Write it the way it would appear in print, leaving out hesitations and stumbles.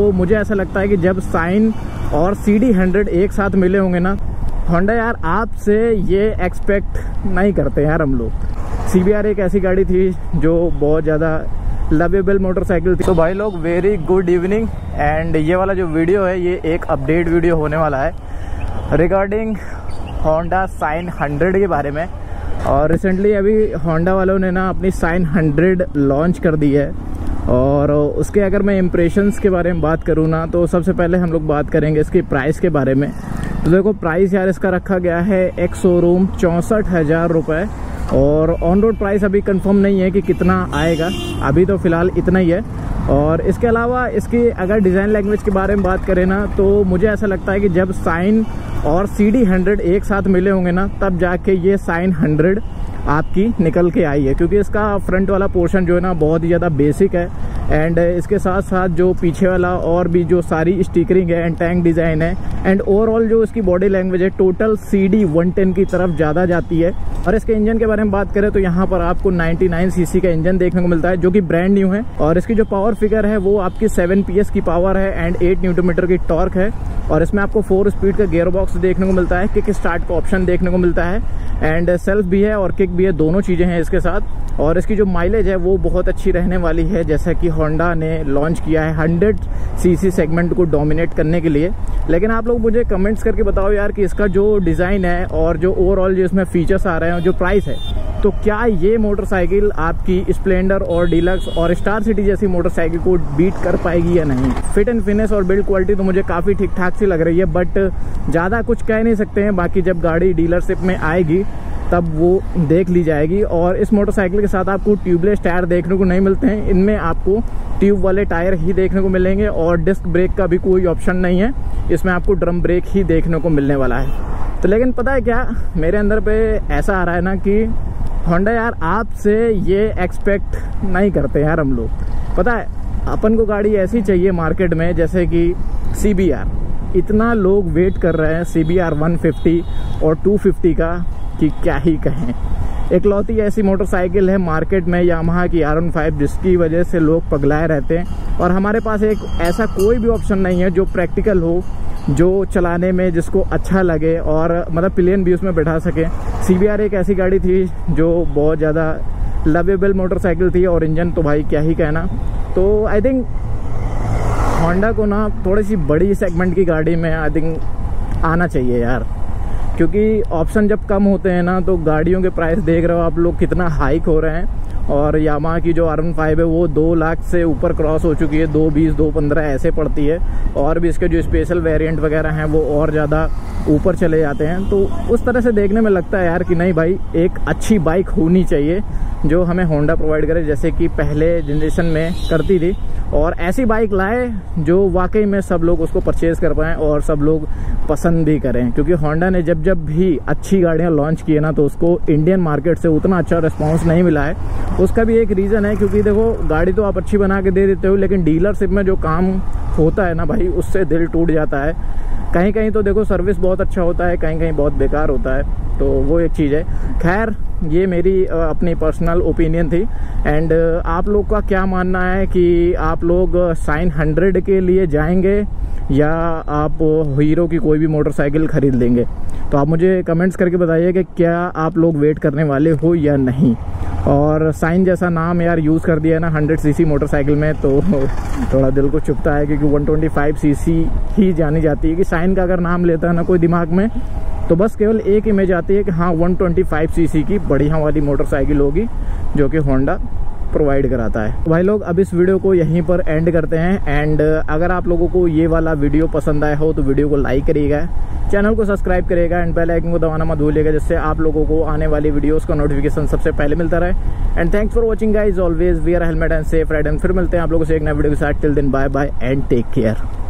तो मुझे ऐसा लगता है कि जब शाइन और सीडी 100 एक साथ मिले होंगे ना, होंडा यार आपसे ये एक्सपेक्ट नहीं करते यार हम लोग। सीबीआर एक ऐसी गाड़ी थी जो बहुत ज़्यादा लवेबल मोटरसाइकिल थी। तो भाई लोग वेरी गुड इवनिंग एंड ये वाला जो वीडियो है ये एक अपडेट वीडियो होने वाला है रिगार्डिंग होंडा शाइन 100 के बारे में। और रिसेंटली अभी होंडा वालों ने ना अपनी शाइन 100 लॉन्च कर दी है और उसके अगर मैं इम्प्रेशंस के बारे में बात करूँ ना, तो सबसे पहले हम लोग बात करेंगे इसकी प्राइस के बारे में। तो देखो प्राइस यार इसका रखा गया है एक शोरूम 64,000 रुपये और ऑन रोड प्राइस अभी कंफर्म नहीं है कि कितना आएगा, अभी तो फ़िलहाल इतना ही है। और इसके अलावा इसकी अगर डिज़ाइन लैंग्वेज के बारे में बात करें ना, तो मुझे ऐसा लगता है कि जब शाइन और सीडी 100 एक साथ मिले होंगे ना, तब जाके ये शाइन 100 आपकी निकल के आई है, क्योंकि इसका फ्रंट वाला पोर्शन जो है ना बहुत ही ज़्यादा बेसिक है एंड इसके साथ साथ जो पीछे वाला और भी जो सारी स्टिकरिंग है एंड टैंक डिज़ाइन है एंड ओवरऑल जो इसकी बॉडी लैंग्वेज है टोटल सीडी 110 की तरफ ज़्यादा जाती है। और इसके इंजन के बारे में बात करें तो यहाँ पर आपको 99 सीसी का इंजन देखने को मिलता है जो कि ब्रांड न्यू है और इसकी जो पावर फिगर है वो आपकी 7 PS की पावर है एंड 8 Nm की टॉर्क है। और इसमें आपको 4 स्पीड का गियर बॉक्स देखने को मिलता है, किक स्टार्ट का ऑप्शन देखने को मिलता है एंड सेल्फ भी है और किक भी है, दोनों चीज़ें हैं इसके साथ। और इसकी जो माइलेज है वो बहुत अच्छी रहने वाली है, जैसा कि होंडा ने लॉन्च किया है 100 सीसी सेगमेंट को डोमिनेट करने के लिए। लेकिन आप लोग मुझे कमेंट्स करके बताओ यार कि इसका जो डिज़ाइन है और जो ओवरऑल जो इसमें फीचर्स आ रहे हैं, जो प्राइस है, तो क्या ये मोटरसाइकिल आपकी स्प्लेंडर और डीलक्स और स्टार सिटी जैसी मोटरसाइकिल को बीट कर पाएगी या नहीं। फिट एंड फिनिश और बिल्ड क्वालिटी तो मुझे काफ़ी ठीक ठाक सी लग रही है, बट ज़्यादा कुछ कह नहीं सकते हैं, बाकी जब गाड़ी डीलरशिप में आएगी तब वो देख ली जाएगी। और इस मोटरसाइकिल के साथ आपको ट्यूबलेस टायर देखने को नहीं मिलते हैं, इनमें आपको ट्यूब वाले टायर ही देखने को मिलेंगे और डिस्क ब्रेक का भी कोई ऑप्शन नहीं है, इसमें आपको ड्रम ब्रेक ही देखने को मिलने वाला है। तो लेकिन पता है क्या, मेरे अंदर पे ऐसा आ रहा है ना कि होंडा यार आपसे ये एक्सपेक्ट नहीं करते यार हम लोग। पता है अपन को गाड़ी ऐसी चाहिए मार्केट में, जैसे कि CBR, इतना लोग वेट कर रहे हैं CBR 150 और 250 का कि क्या ही कहें। एकलौती ऐसी मोटरसाइकिल है मार्केट में यामाहा की R15 जिसकी वजह से लोग पगलाए रहते हैं और हमारे पास एक ऐसा कोई भी ऑप्शन नहीं है जो प्रैक्टिकल हो, जो चलाने में जिसको अच्छा लगे और मतलब प्लेन भी उसमें बैठा सके। CBR एक ऐसी गाड़ी थी जो बहुत ज़्यादा लवेबल मोटरसाइकिल थी और इंजन तो भाई क्या ही कहना। तो आई थिंक होंडा को ना थोड़ी सी बड़ी सेगमेंट की गाड़ी में आई थिंक आना चाहिए यार, क्योंकि ऑप्शन जब कम होते हैं ना तो गाड़ियों के प्राइस देख रहे हो आप लोग कितना हाइक हो रहे हैं। और यामाहा की जो R15 है वो 2 लाख से ऊपर क्रॉस हो चुकी है, 220, 215 ऐसे पड़ती है और भी इसके जो स्पेशल वेरिएंट वगैरह हैं वो और ज़्यादा ऊपर चले जाते हैं। तो उस तरह से देखने में लगता है यार कि नहीं भाई, एक अच्छी बाइक होनी चाहिए जो हमें होंडा प्रोवाइड करे, जैसे कि पहले जनरेशन में करती थी, और ऐसी बाइक लाए जो वाकई में सब लोग उसको परचेज़ कर पाएँ और सब लोग पसंद भी करें। क्योंकि होंडा ने जब जब भी अच्छी गाड़ियाँ लॉन्च की है ना, तो उसको इंडियन मार्केट से उतना अच्छा रिस्पॉन्स नहीं मिला है। उसका भी एक रीज़न है, क्योंकि देखो गाड़ी तो आप अच्छी बना के दे देते हो, लेकिन डीलरशिप में जो काम होता है ना भाई, उससे दिल टूट जाता है। कहीं कहीं तो देखो सर्विस बहुत अच्छा होता है, कहीं कहीं बहुत बेकार होता है, तो वो एक चीज़ है। खैर ये मेरी अपनी पर्सनल ओपिनियन थी एंड आप लोग का क्या मानना है कि आप लोग शाइन 100 के लिए जाएंगे या आप हीरो की कोई भी मोटरसाइकिल ख़रीद लेंगे। तो आप मुझे कमेंट्स करके बताइए कि क्या आप लोग वेट करने वाले हो या नहीं। और शाइन जैसा नाम यार यूज़ कर दिया ना 100 सीसी मोटरसाइकिल में, तो थोड़ा दिल को चुभता है, क्योंकि 125 सीसी ही जानी जाती है। कि शाइन का अगर नाम लेता है ना कोई दिमाग में, तो बस केवल एक इमेज आती है कि हाँ 125 सीसी की बढ़िया वाली मोटरसाइकिल होगी जो कि होंडा प्रोवाइड कराता है। भाई लोग अब इस वीडियो को यहीं पर एंड करते हैं एंड अगर आप लोगों को ये वाला वीडियो पसंद आया हो तो वीडियो को लाइक करिएगा, चैनल को सब्सक्राइब करिएगा एंड बेल आइकन को दबाना मत भूलिएगा, जिससे आप लोगों को आने वाली वीडियोस का नोटिफिकेशन सबसे पहले मिलता रहे। And thanks for watching guys, always wear helmet and safe ride. And फिर मिलते हैं आप लोगों से एक नए वीडियो के साथ। Till then bye bye and take care.